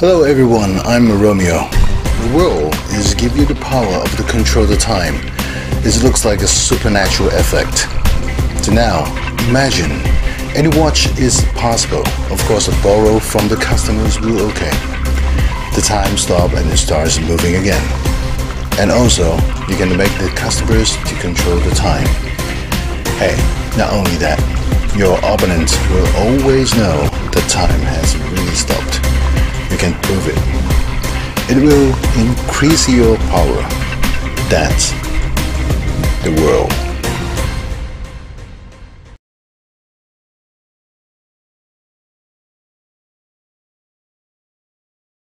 Hello everyone, I'm Romeo. The will is give you the power of the control of time. This looks like a supernatural effect. So now, imagine any watch is possible. Of course, a borrow from the customer's will. Okay. The time stops and it starts moving again. And also, you can make the customers to control the time. Hey, not only that, your opponent will always know that time has really stopped. You can prove it. It will increase your power. That's the world.